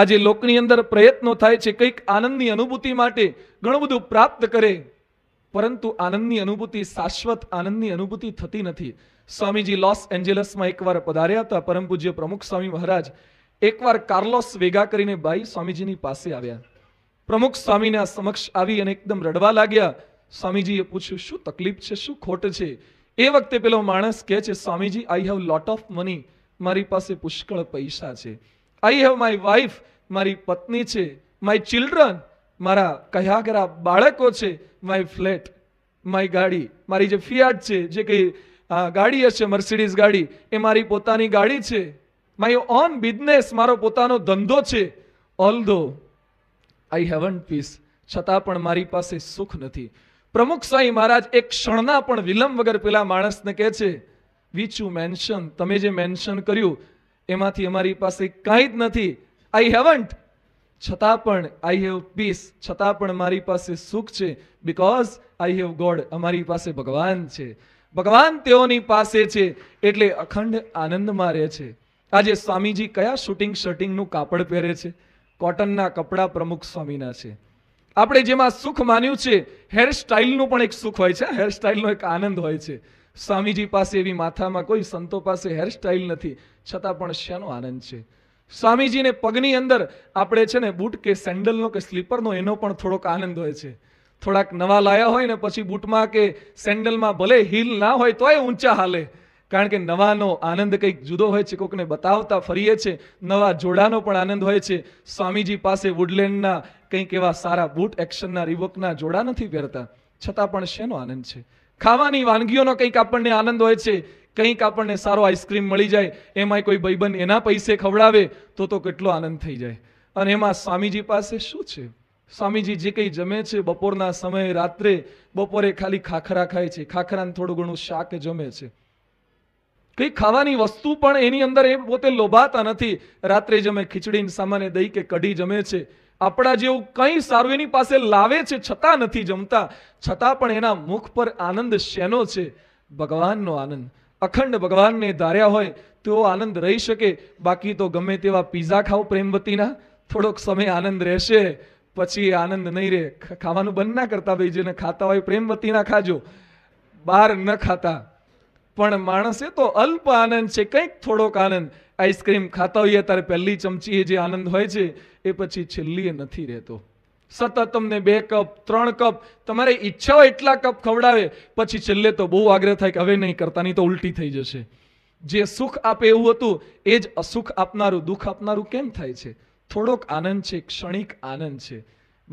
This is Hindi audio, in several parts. आज लोकनी अंदर प्रयत्नों थाय छे कईक आनंदनी अनुभूति माटे घणुं बधुं प्राप्त करे, परंतु आनंदनी अनुभूति शाश्वत आनंदनी अनुभूति थती नथी। स्वामीजी लॉस एंजेलिस में एकवार पधार्या हता। परम पूज्य प्रमुख स्वामी महाराज एकवार कार्लोस वेगा करीने भाई स्वामीजीनी पासे आव्या। प्रमुख स्वामीना समक्ष आवी अने एकदम रडवा लाग्या। स्वामीजीए पूछ्युं शुं तकलीफ छे, शुं खोट छे? ए वखते पेलो माणस कहे छे, Swamiji I have lot of money, मारी पासे पुष्कळ पैसा छे। आई हेव माय वाइफ, मारी पत्नी छे, माय चिल्ड्रन, मारा कया करा बाळको छे, माय फ्लेट, माय गाड़ी, मारी जे फियाट छे, जे कई गाड़ी हशे मर्सिडीज गाड़ी, ए मारी पोतानी गाड़ी छे, माय ओन बिजनेस, मारो पोतानो धंधो छे। ऑल्दो आई हैवन्ट पीस, छतां पण मारी पासे सुख नथी। प्रमुख स्वामी महाराज एक क्षणना पण विलंब वगर पेला माणसने कहे छे, विच यू मेन्शन, तमे जे मेन्शन कर्युं एमांथी अमारी पासे कांई ज नथी। आई हैवन्ट, छतां पण आई हेव पीस, छतां पण मारी पासे सुख छे, बिकॉज आई हेव गॉड, अमारी पासे भगवान छे, भगवान तेओनी पासे छे, एटले अखंड आनंदमां रहे छे। आजे स्वामीजी कया शूटिंग शर्टिंगनुं कापड़ पहेरे छे? कॉटनना कपड़ा प्रमुख स्वामीना छे। आपणे जेमां सुख मान्युं छे, हेर स्टाइलनुं पण एक सुख होय छे, हेर स्टाइलनो एक आनंद होय छे। स्वामीजी पासे एवी माथामां कोई संतो पासे हेर स्टाइल नथी, छतां पण शेनो आनंद छे। स्वामीजीने पगनी अंदर आपणे छे ने बूट के सेंडलनो के स्लीपरनो एनो पण थोड़ोक आनंद होय छे। थोड़ाक नवा लाया होय ने पछी बूटमां के सेंडलमां भले हील ना होय तोय ऊंचा हाले, कारण के नवानो आनंद कंईक जुदो होय छे, कोकने बतावता फरीए छे, नवा जोड़ानो पण आनंद होय छे। स्वामीजी पासे वुडलेंडना कंईक एवा सारा बूट एक्शनना रिबोकना जोड़ा नथी पहेरता, छतां पण शेनो आनंद छे। खावानी वानगीओनो कंईक आपणने आनंद होय छे, कंईक आपणने सारो आइस्क्रीम मळी जाय, एमांय कोई भाईबंध एना पैसे खवडावे तो केटलो आनंद थई जाय। अने एमां स्वामीजी पासे शुं छे? स्वामीजी जे कंई जमे छे बपोरना समये रात्रे, बपोरे खाली खाखरा खाय छे, खाखराने थोडुं घणुं शाक जमे छे, કંઈ ખાવાની વસ્તુ પણ એની અંદર એ પોતે લોભાતા નથી। રાત્રે જમે ખીચડીને સામાન્ય દહીં કે કઢી જમે છે। આપણા જેવું કંઈ સારું એની પાસે લાવે છે છતાં નથી જમતા, છતાં પણ એના મુખ પર આનંદ શેનો છે? ભગવાનનો આનંદ। અખંડ ભગવાનને ધાર્યા હોય તો આનંદ રહી શકે, બાકી તો ગમે તેવા પીઝા ખાઓ પ્રેમવતીના, થોડોક સમય આનંદ રહેશે પછી આનંદ નહીં રહે। ખાવાનું બંધ ના કરતા ભાઈ, જેને ખાતા હોય પ્રેમવતીના ખાજો, બહાર ન ખાતા। पण माणसे तो अल्प आनंद छे, कंईक थोड़ोक आनंद। आइसक्रीम खाता होईए त्यारे पहली चमचीए जे आनंद होय छे ए पछी छेल्लीए नथी रहेतो। सतत तमने 2 कप 3 कप तमारे ઈચ્છા હોય એટલા કપ ખવડાવે, પછી છેલ્લે તો બહુ આગ્રહ થાય કે હવે નહીં કરતા, નહીં તો ઉલટી થઈ જશે। જે સુખ આપે એવું હતું એ જ અસુખ આપનારું, દુઃખ આપનારું કેમ થાય છે? થોડોક આનંદ છે, ક્ષણિક આનંદ છે।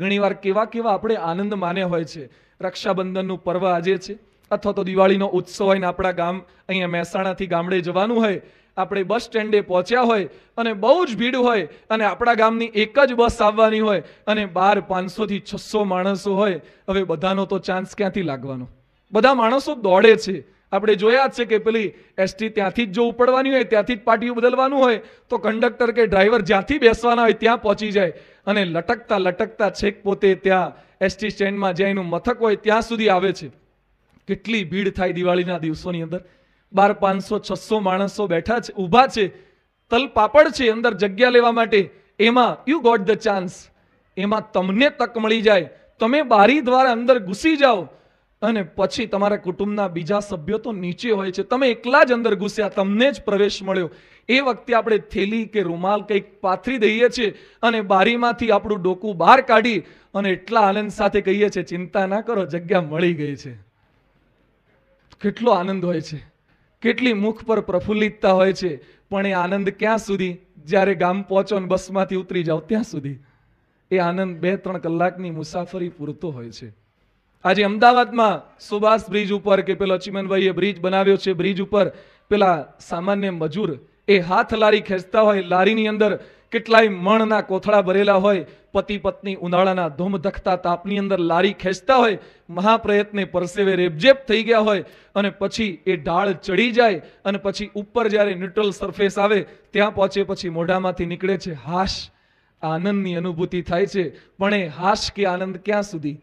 ઘણીવાર કેવા કેવા આપણે આનંદ માન્યા હોય છે। રક્ષાબંધનનું પર્વ આજે છે, अथवा तो दिवाळी नो उत्सव होय ने आपड़ा गाम अहींया महेसाणाथी गामडे जवानुं होय, आपणे बस स्टेन्डे पहोंच्या होय अने बहु ज भीड़ होय अने आपड़ा गामनी एक ज बस आववानी होय अने 1200-500 થી 600 माणसो होय। हवे बधानो तो चांस क्यांथी लागवानो? बधा माणसो दौड़े छे। आपणे जोया छे के पेली एसटी त्यांथी ज जो उपडवानी होय, त्यांथी ज पाटियुं बदलवानुं होय तो कंडक्टर के ड्राइवर ज्यांथी बेसवाना होय त्यां पहोंची जाय अने लटकता लटकता छेक पोते त्यां एसटी स्टेन्ड मां जे एनुं मथक होय त्यां सुधी आवे छे। કેટલી ભીડ થાય દિવાળીના દિવસોની અંદર। 1200-500 માણસો બેઠા છે, ઊભા છે, તલપાપડ છે અંદર જગ્યા લેવા માટે। એમાં યુ ગોટ ધ ચાન્સ, એમાં તમને તક મળી જાય, તમે બારી દ્વારા અંદર ઘૂસી જાઓ અને પછી તમારા કુટુંબના બીજા સભ્યો તો નીચે હોય છે, તમે એકલા જ અંદર ઘૂસ્યા, તમને જ પ્રવેશ મળ્યો। એ વખતે આપણે થેલી કે રૂમાલ કંઈક પાથરી દઈએ છીએ અને બારીમાંથી આપણું ડોકું બહાર કાઢી અને એટલા આનંદ સાથે કહીએ છીએ, ચિંતા ના કરો, જગ્યા મળી ગઈ છે। કેટલો આનંદ હોય છે, કેટલી મુખ પર પ્રફુલ્લિતતા હોય છે। પણ એ આનંદ ક્યાં સુધી? જ્યારે ગામ પહોંચો ને બસમાંથી ઉતરી જાઓ ત્યાં સુધી। એ આનંદ 2-3 કલાકની મુસાફરી પૂરતો હોય છે। આજે અમદાવાદમાં સુભાષ બ્રિજ ઉપર કે પેલો ચિમનભાઈએ બ્રિજ બનાવ્યો છે, બ્રિજ ઉપર પેલા સામાન્ય મજૂર એ હાથ લારી ખેંચતા હોય, લારીની અંદર કેટલાય મણના કોથળા ભરેલા હોય, પતિ પત્ની ઉનાળાના ધૂમધખતા તાપની અંદર લારી ખેંચતા હોય, મહાપ્રયત્ને પરસેવે રેબજેબ થઈ ગયા હોય અને પછી એ ઢાળ ચડી જાય અને પછી ઉપર જ્યારે ન્યુટ્રલ સરફેસ આવે ત્યાં પહોંચે પછી મોઢામાંથી નીકળે છે હાશ, આનંદની અનુભૂતિ થાય છે। પણ એ હાશ કે આનંદ ક્યાં સુધી?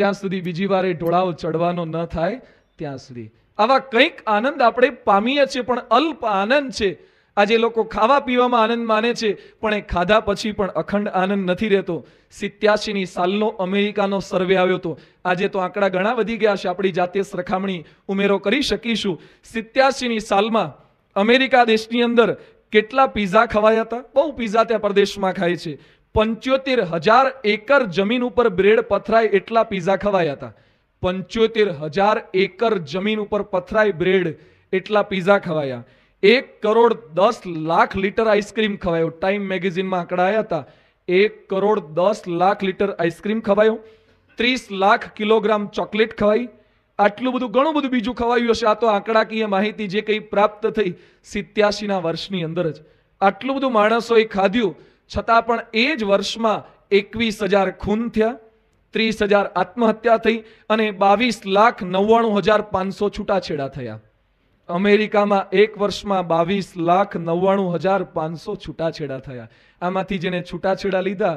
જ્યાં સુધી બીજી વાર એ ઢોળાવ ચડવાનો ન થાય ત્યાં સુધી। આવા કંઈક આનંદ આપણે પામીએ છીએ પણ અલ્પ આનંદ છે। આજે લોકો ખાવા પીવામાં આનંદ માને છે પણ એ ખાધા પછી પણ અખંડ આનંદ નથી રહેતો। 87ની સાલનો અમેરિકાનો સર્વે આવ્યો હતો। આજે તો આંકડા ઘણા વધી ગયા છે, આપણી જાતે સરખામણી ઉમેરો કરી શકીશું। 87ની સાલમાં અમેરિકા દેશની અંદર કેટલા પીઝા ખવાયા હતા? બહુ પીઝા ત્યાં પરદેશમાં ખાય છે। 75,000 એકર જમીન ઉપર બ્રેડ પથરાય એટલા પીઝા ખવાયા હતા। 75,000 એકર જમીન ઉપર પથરાય બ્રેડ એટલા પીઝા ખવાયા। 1,10,00,000 लीटर आइसक्रीम खवायो। टाइम मैगजीन में आंकड़ा आया था। 1,10,00,000 लीटर आइसक्रीम खवायो। 30,00,000 किलोग्राम चॉकलेट खवाई। आटलू बधु घणु बधु बीजू खवायु हशे। आ तो आंकड़ाकीय माहिती जे कई प्राप्त थई 87 ना वर्षनी अंदर ज आटलू बधु माणसोए खाध्युं, छतां पण ए ज वर्षमां 21,000 खून थया, 30,000 आत्महत्या थई अने 22,99,500 छूटाछेड़ा थया। अमेरिका में एक वर्ष में 22,99,500 छूटाछेड़ा थया। आमांथी जेने छूटाछेड़ा लीधा,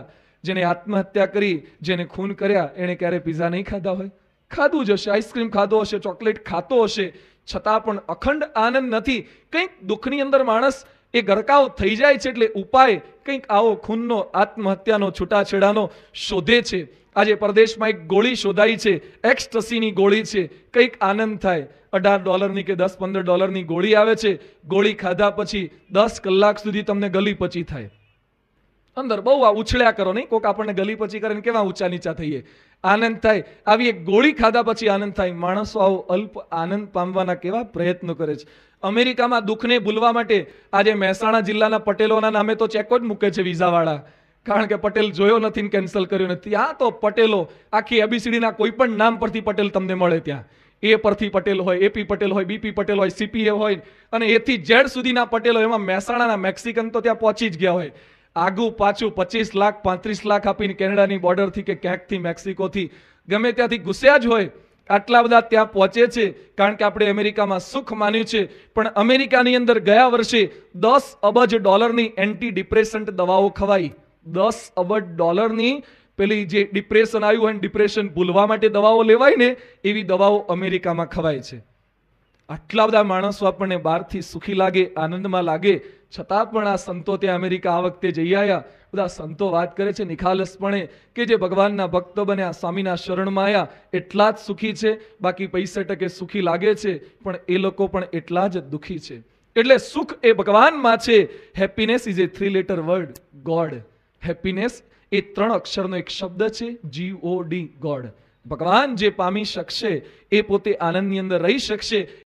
जेने आत्महत्या करी, जेने खून कर्या, एने क्यारे पीझा नहीं खाधा होय? खाधुं ज हशे, आइसक्रीम खाधो हशे, चॉकलेट खातो हशे, छतां पण अखंड आनंद नथी। कंईक दुखनी अंदर माणस ए गरकाव थई जाय छे एटले उपाय कंईक आवो खूननो, आत्महत्यानो, छूटाछेड़ानो शोधे छे। आज परदेश में एक गोली शोधाई है, एक्सटसी की गोली है। कई आनंद थाय, $18 नी के $10-15 नी गोली आवे छे। गोली खाधा पछी 10 कलाक सुधी तमने गली पची थाय। अंदर बहु उछल्या करो नहीं, कोक आपणे गली पची करे केवा ऊंचा नीचा थईए, आनंद थाय। आवी एक गोली खाधा पछी आनंद थाय। माणसो आवो अल्प आनंद पामवाना केवा प्रयत्नो करे छे। अमेरिका में दुख ने भूलवा माटे आज महेसाणा जिल्लाना पटेलोना नामे तो चेको ज मूके छे वीजावाळा, कारण के पटेल जोयो नथी ने केन्सल कर्यो नथी। आ तो पटेलो आखी एबीसीडी ना कोई पण नाम परथी पटेल तमने मळे। त्यां ए परथी पटेल होय, एपी पटेल होय, बीपी पटेल होय, सीपीए होय अने एथी जेड सुधीना पटेलो। एमां महेसाणाना मेक्सिकन तो त्यां पहोंची ज गया होय। आगू पाछू 25 लाख 35 लाख आपीने केनेडानी बोर्डरथी के क्यांकथी मेक्सिकोथी गमे त्यांथी घुस्या ज होय। आटला बधा त्यां पहोंचे छे कारण के आपणे अमेरिकामां सुख मान्युं छे। पण अमेरिकानी अंदर गया वर्षे $10 अबज एंटी डिप्रेसेंट दवाओ खवाई। $10 अबज नी पेली जे डिप्रेशन आयु है, डिप्रेशन भूलवा माटे दवाओ लेवाय ने एवी दवाओ अमेरिका में खवाय छे। आटला बधा माणसो आपणे बारथी सुखी लागे, आनंद में लागे, छतां पण आ संतो त्यां अमेरिका आ वखते जई आव्या। बधा संतो वात करे छे निखालसपणे के जे भगवानना भक्त बन्या, स्वामीना शरणमां आव्या एटला ज सुखी छे। बाकी 65% सुखी लागे छे पण ए लोको पण एटला ज दुखी छे। एटले सुख ए भगवान मां छे। Happiness is a 3 letter word God. Happiness ए 3 अक्षरनो एक शब्द छे GOD गॉड। भगवान जे पामी शकशे ए पोते आनंदनी अंदर रही शकशे।